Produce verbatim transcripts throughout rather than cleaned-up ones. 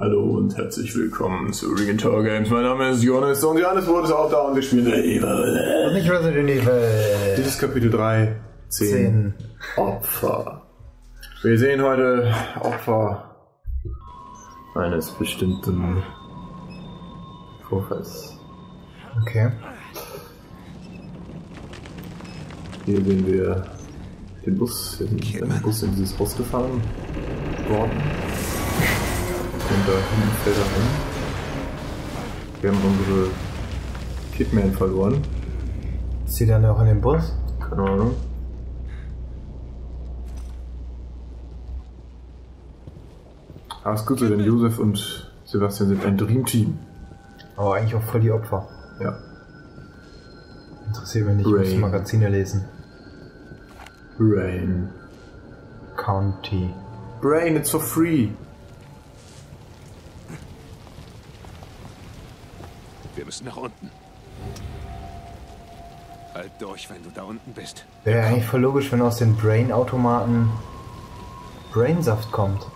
Hallo und herzlich willkommen zu R G T Games. Mein Name ist Jonas und Jonas wurde es auch da und wir spielen The Evil. Und ich weiß nicht, Evil. Dieses Kapitel drei, zehn Opfer. Wir sehen heute Opfer eines bestimmten Vorfalls. Okay. Hier sehen wir den Bus. Wir sind mit dem Bus in dieses Haus gefahren worden. Und da hinten fällt er hin. Wir haben unsere Kidman verloren. Ist sie dann auch in den Bus? Keine Ahnung. Aber es ist gut so, denn Josef und Sebastian sind ein Dreamteam. Aber eigentlich auch voll die Opfer. Ja. Interessiert mich nicht, Rain. Ich muss Magazine lesen. Brain. County. Brain, it's for free. Wir müssen nach unten. Halt durch, wenn du da unten bist. Wäre ja eigentlich voll logisch, wenn aus den Brain-Automaten Brainsaft kommt.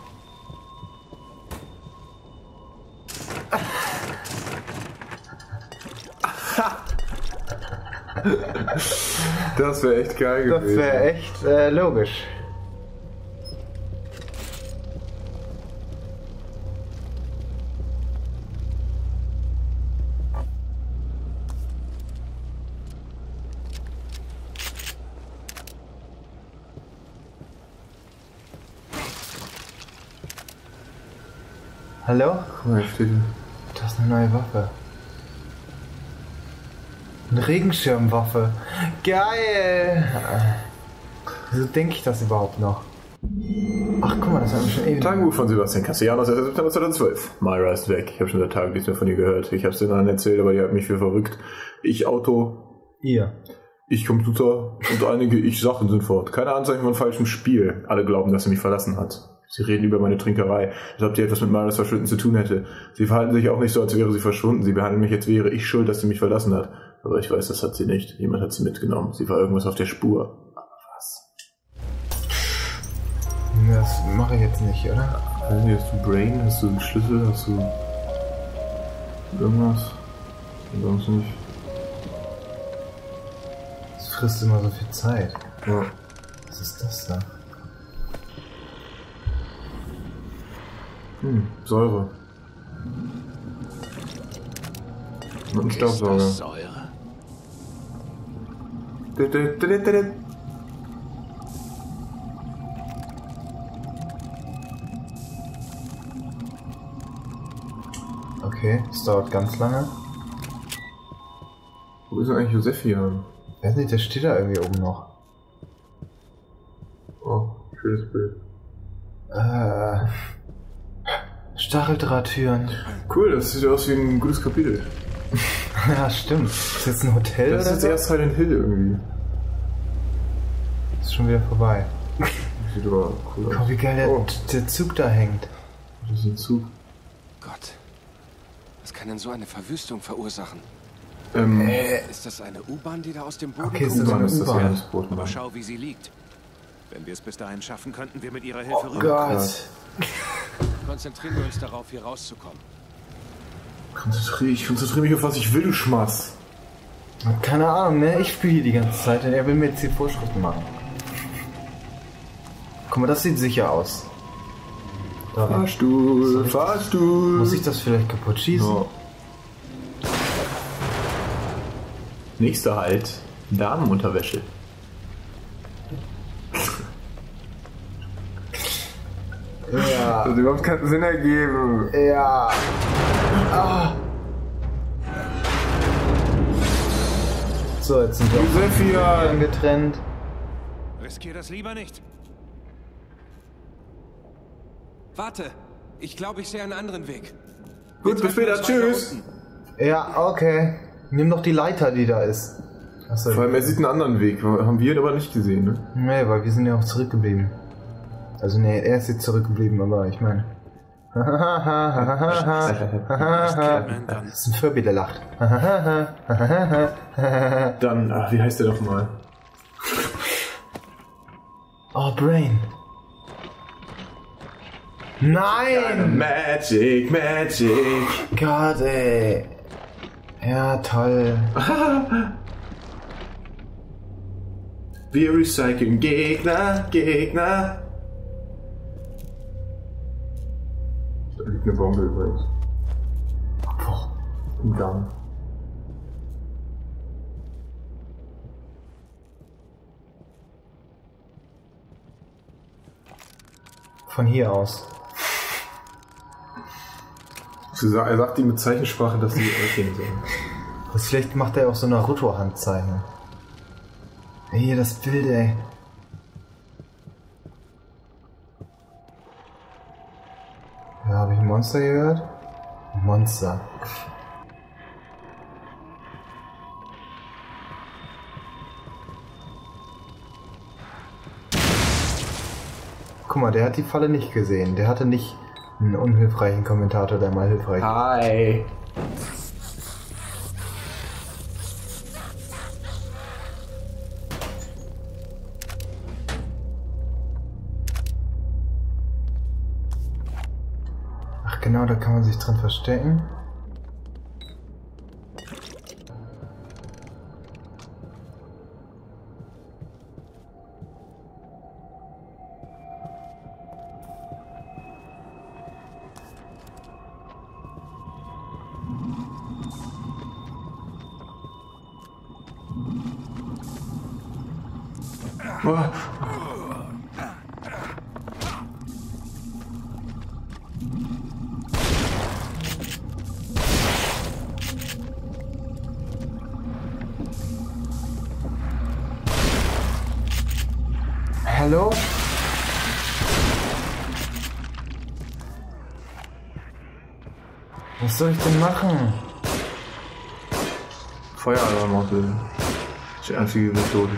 Das wäre echt geil gewesen. Das wäre echt äh, logisch. Hallo? Guck mal, hier steht. Das ist eine neue Waffe. Eine Regenschirmwaffe. Geil! Wieso denke ich das überhaupt noch? Ach guck mal, das haben wir schon ewig. Tagebuch von Sebastian Castellanos, erster September zweitausendzwölf. Myra ist weg. Ich habe schon seit Tagen nichts mehr von ihr gehört. Ich habe es den anderen erzählt, aber die hat mich für verrückt. Ich Auto. Ihr. Ich Computer und einige Ich-Sachen sind fort. Keine Anzeichen von falschem Spiel. Alle glauben, dass sie mich verlassen hat. Sie reden über meine Trinkerei, als ob die etwas mit Myras Verschwinden zu tun hätte. Sie verhalten sich auch nicht so, als wäre sie verschwunden. Sie behandeln mich, als wäre ich schuld, dass sie mich verlassen hat. Aber ich weiß, das hat sie nicht. Jemand hat sie mitgenommen. Sie war irgendwas auf der Spur. Aber was? Das mache ich jetzt nicht, oder? Weiß nicht, hast du Brain? Hast du einen Schlüssel? Hast du irgendwas? Sonst nicht. Das frisst immer so viel Zeit. Ja. Was ist das da? Hm, Säure. Und ein Staubsauger. Säure. Du, du, du, du, du. Okay, es dauert ganz lange. Wo ist denn eigentlich Josef hier? Weiß nicht, der steht da irgendwie oben noch. Oh, schönes Bild. Äh. Stacheldrahttüren. Cool, das sieht aus wie ein gutes Kapitel. Ja, stimmt. Ist jetzt ein Hotel? Das ist jetzt erst Silent Hill irgendwie. Ist schon wieder vorbei. Sieht aber cool aus. Guck, wie geil der, oh. der Zug da hängt. Das ist ein Zug. Gott. Was kann denn so eine Verwüstung verursachen? Ähm. Äh, ist das eine U-Bahn, die da aus dem Boden kommt? Okay, ist das eine U-Bahn. Aber schau, wie sie liegt. Wenn wir es bis dahin schaffen, könnten wir mit ihrer Hilfe rüberkommen. Oh Gott. Konzentrieren wir uns darauf, hier rauszukommen. Konzentriere ich konzentriere mich auf was ich will, du Schmatz. Keine Ahnung, ne? Ich spiele hier die ganze Zeit und er will mir jetzt hier Vorschriften machen. Guck mal, das sieht sicher aus. Da Fahrstuhl, ich, Fahrstuhl. Muss ich das vielleicht kaputt schießen? No. Nächster Halt, Damenunterwäsche. Ja. Das hat überhaupt keinen Sinn ergeben. Ja. Ah. So, jetzt sind wir auch von getrennt. Riskier das lieber nicht. Warte, ich glaube, ich sehe einen anderen Weg. Gut, bis später. Tschüss. Ja, okay. Nimm doch die Leiter, die da ist. Achso. Vor allem, er sieht einen anderen Weg. Haben wir ihn aber nicht gesehen, ne? Nee, weil wir sind ja auch zurückgeblieben. Also ne, er ist jetzt zurückgeblieben, aber ich meine. Das ist ein Furby, der lacht. Dann, ach, wie heißt der doch mal? Oh, Brain. Nein! Magic, Magic! Oh Gott, ey! Ja, toll. Wir recyceln Gegner, Gegner! Da liegt eine Bombe übrigens. Boah, im Gang. Von hier aus. Er sagt ihm mit Zeichensprache, dass sie weggehen sollen. Vielleicht macht er auch so Naruto-Handzeichen. Ey, das Bild, ey. Ja, habe ich ein Monster gehört? Monster. Guck mal, der hat die Falle nicht gesehen. Der hatte nicht einen unhilfreichen Kommentator, der mal hilfreich ist. Hi! Ach genau, da kann man sich drin verstecken. Hallo? Was soll ich denn machen? Feueralarm ausbilden. Das ist die einzige Methode.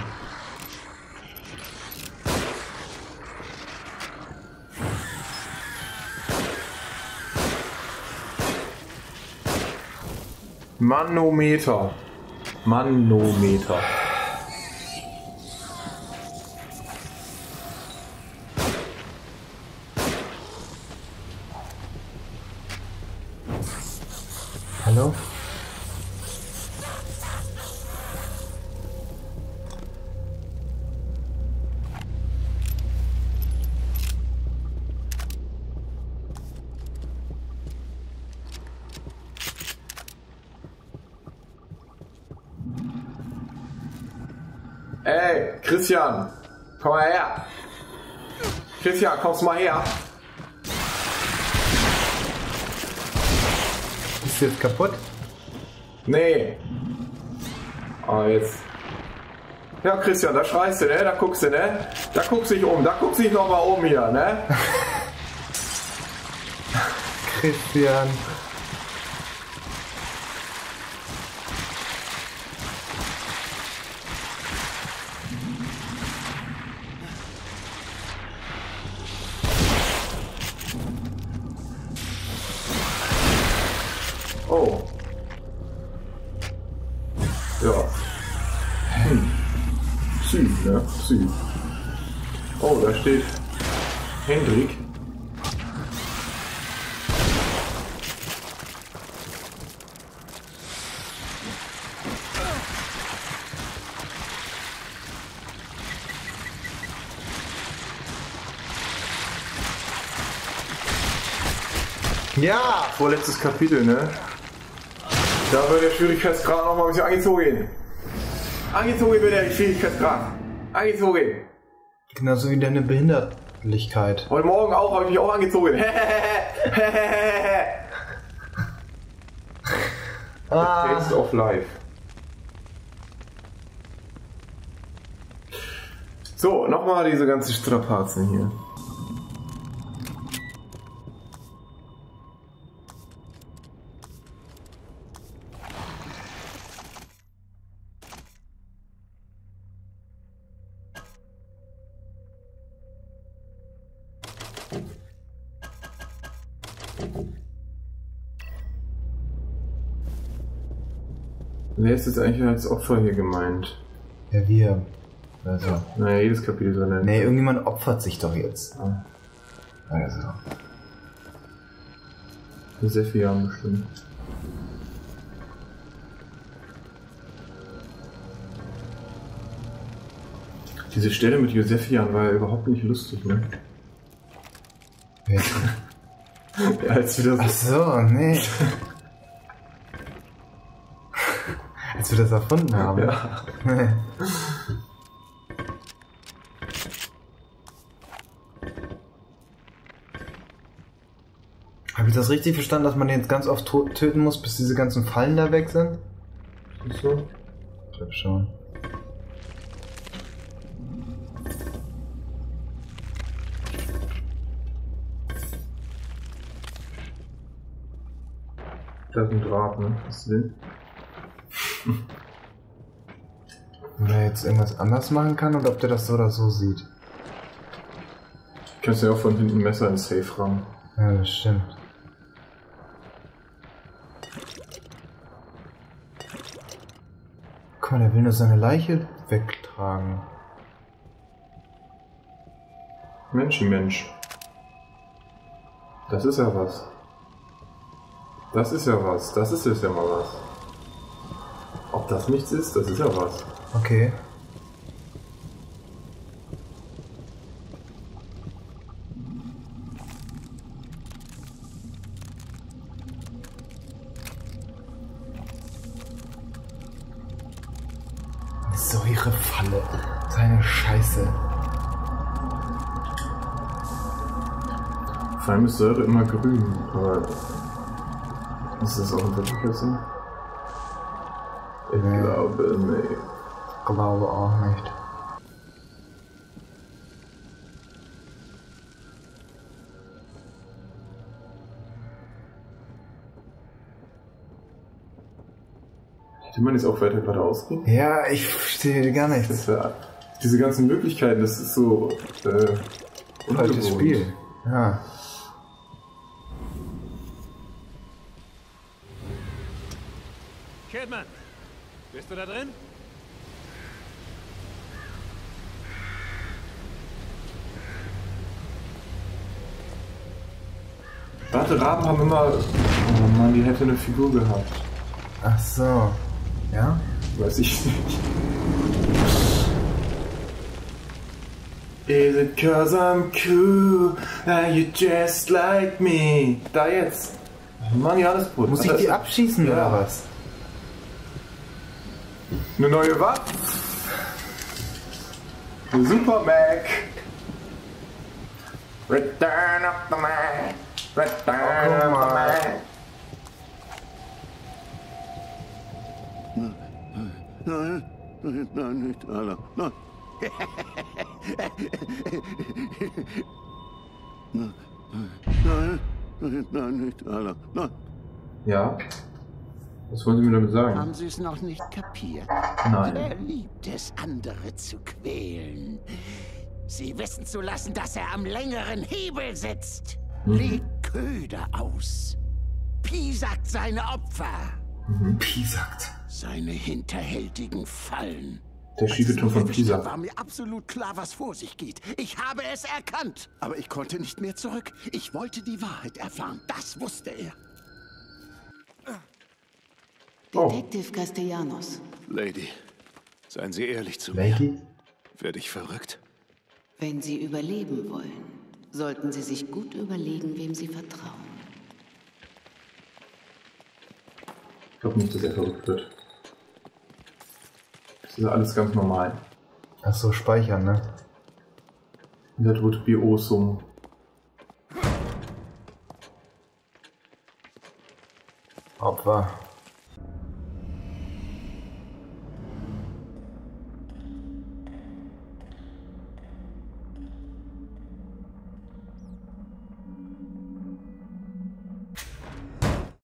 Manometer. Manometer. Hallo? Ey, Christian, komm mal her. Christian, kommst mal her. Ist jetzt kaputt? Nee. Aber jetzt. Ja, Christian, da schreist du, ne? Da guckst du, ne? Da guckst du dich um. Da guckst du dich nochmal um hier, ne? Christian. Oh. Ja. Hm. Süß, ne? Süß. Oh, da steht Hendrik. Ja! Vorletztes Kapitel, ne? Da wird der Schwierigkeitsgrad nochmal ein bisschen angezogen. Angezogen wird der Schwierigkeitsgrad. Angezogen. Genauso wie deine Behinderlichkeit. Heute Morgen auch, habe ich mich auch angezogen. ah. The Taste of Life. So, nochmal diese ganzen Strapazen hier. Wer ist jetzt eigentlich als Opfer hier gemeint? Ja, wir. Also. Naja, jedes Kapitel so nennt. Nee, irgendjemand opfert sich doch jetzt. Also. Sehr viele Jahre bestimmt. Diese Stelle mit Josefian war ja überhaupt nicht lustig, ne? Ja. Ja, als wir das... Ach so, nee. Als wir das erfunden haben. Ja. Nee. Habe ich das richtig verstanden, dass man den jetzt ganz oft töten muss, bis diese ganzen Fallen da weg sind? Ist so? Ich glaube schon. Das ist ein Draht, ne? Hast du den? Ob der jetzt irgendwas anders machen kann oder ob der das so oder so sieht. Du kannst ja auch von hinten ein Messer ins Safe rammen. Ja, das stimmt. Guck mal, der will nur seine Leiche wegtragen. Mensch, Mensch. Das ist ja was. Das ist ja was, das ist jetzt ja mal was. Ob das nichts ist, das ist ja was. Okay. So ihre Falle. Seine Scheiße. Vor allem ist Säure immer grün, aber. Ist das auch ein Verkehrssinn? Ich nee. glaube, nee. Ich glaube auch nicht. Hätte man jetzt auch weiter geradeaus gehen? Ja, ich verstehe gar nicht. Das war, diese ganzen Möglichkeiten, das ist so... Äh, unaltes Spiel. Ja. Kidman, bist du da drin? Warte, Raben haben immer... Oh Mann, die hätte eine Figur gehabt. Ach so. Ja? Weiß ich nicht. Is it cause I'm cool? Are you just like me? Da jetzt. Oh Mann, ja, das Brot. Muss ich die abschießen ja. oder was? Eine neue Waffe. Eine Super Mac. Return of the Mac. Return oh, of the Mac. Nein, nein, nein, nein, nicht alle. Nein. Nein, nein, nein, nein, nicht alle. Nein. Ja. Was wollen Sie mir damit sagen? Haben Sie es noch nicht kapiert? Nein. Er liebt es, andere zu quälen. Sie wissen zu lassen, dass er am längeren Hebel sitzt. Mhm. Legt Köder aus. Piesackt seine Opfer. Mhm. Piesackt. Seine hinterhältigen Fallen. Der Schiebeton von Pisa. War mir absolut klar, was vor sich geht. Ich habe es erkannt. Aber ich konnte nicht mehr zurück. Ich wollte die Wahrheit erfahren. Das wusste er. Detective Castellanos. Lady, seien Sie ehrlich zu Lady? mir. Werde ich verrückt? Wenn Sie überleben wollen, sollten Sie sich gut überlegen, wem Sie vertrauen. Ich glaube nicht, dass er verrückt wird. Das ist alles ganz normal. Ach so, speichern, ne? Das wird Biosum. Opfer.